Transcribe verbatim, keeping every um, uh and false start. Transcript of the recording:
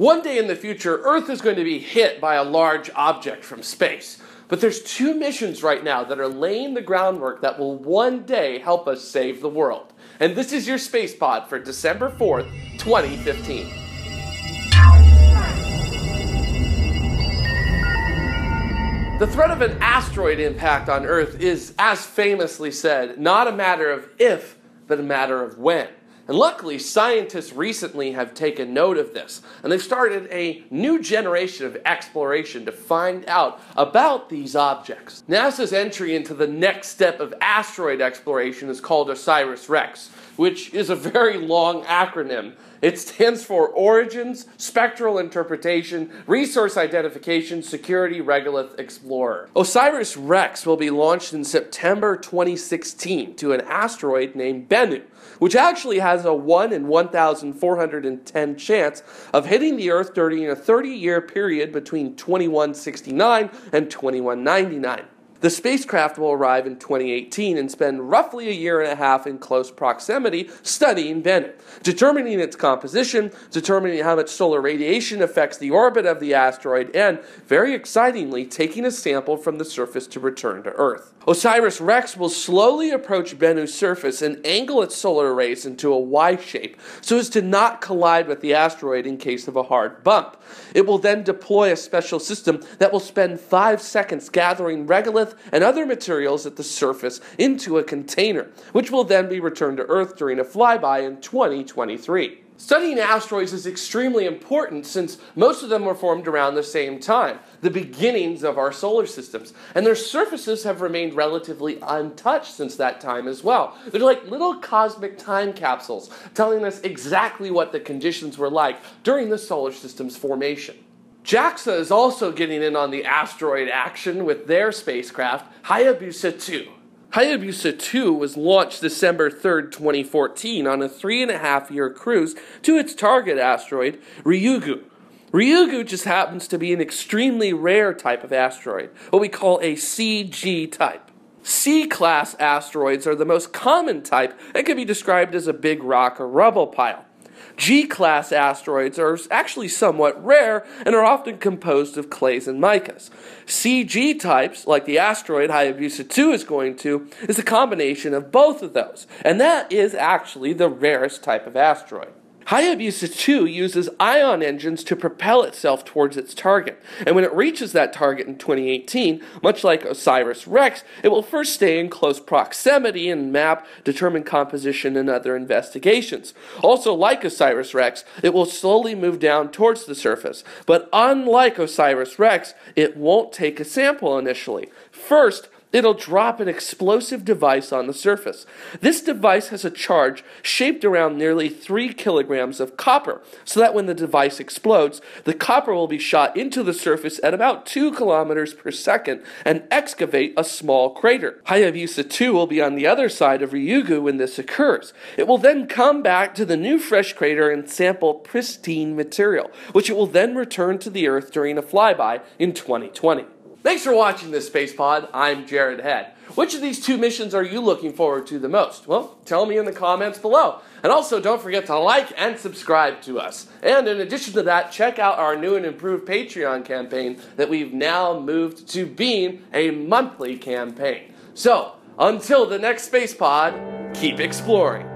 One day in the future, Earth is going to be hit by a large object from space. But there's two missions right now that are laying the groundwork that will one day help us save the world. And this is your Space Pod for December fourth, twenty fifteen. The threat of an asteroid impact on Earth is, as famously said, not a matter of if, but a matter of when. And luckily, scientists recently have taken note of this, and they've started a new generation of exploration to find out about these objects. NASA's entry into the next step of asteroid exploration is called OSIRIS-REx, which is a very long acronym. It stands for Origins, Spectral Interpretation, Resource Identification, Security Regolith Explorer. OSIRIS-REx will be launched in September twenty sixteen to an asteroid named Bennu, which actually has a one in one thousand four hundred ten chance of hitting the Earth during a thirty-year period between twenty-one sixty-nine and twenty-one ninety-nine. The spacecraft will arrive in twenty eighteen and spend roughly a year and a half in close proximity studying Bennu, determining its composition, determining how much solar radiation affects the orbit of the asteroid, and, very excitingly, taking a sample from the surface to return to Earth. OSIRIS-REx will slowly approach Bennu's surface and angle its solar rays into a Y shape so as to not collide with the asteroid in case of a hard bump. It will then deploy a special system that will spend five seconds gathering regolith and other materials at the surface into a container, which will then be returned to Earth during a flyby in twenty twenty-three. Studying asteroids is extremely important since most of them were formed around the same time, the beginnings of our solar systems, and their surfaces have remained relatively untouched since that time as well. They're like little cosmic time capsules telling us exactly what the conditions were like during the solar system's formation. JAXA is also getting in on the asteroid action with their spacecraft, Hayabusa two. Hayabusa two was launched December third, twenty fourteen on a three and a half year cruise to its target asteroid, Ryugu. Ryugu just happens to be an extremely rare type of asteroid, what we call a C G type. C-class asteroids are the most common type and can be described as a big rock or rubble pile. G-class asteroids are actually somewhat rare and are often composed of clays and micas. C G types, like the asteroid Hayabusa two is going to, is a combination of both of those, and that is actually the rarest type of asteroid. Hayabusa two uses ion engines to propel itself towards its target, and when it reaches that target in twenty eighteen, much like OSIRIS-REx, it will first stay in close proximity and map, determine composition, and other investigations. Also, like OSIRIS-REx, it will slowly move down towards the surface, but unlike OSIRIS-REx, it won't take a sample initially. First, it'll drop an explosive device on the surface. This device has a charge shaped around nearly three kilograms of copper, so that when the device explodes, the copper will be shot into the surface at about two kilometers per second and excavate a small crater. Hayabusa two will be on the other side of Ryugu when this occurs. It will then come back to the new fresh crater and sample pristine material, which it will then return to the Earth during a flyby in twenty twenty. Thanks for watching this Space Pod. I'm Jared Head. Which of these two missions are you looking forward to the most? Well, tell me in the comments below. And also, don't forget to like and subscribe to us. And in addition to that, check out our new and improved Patreon campaign that we've now moved to being a monthly campaign. So, until the next Space Pod, keep exploring.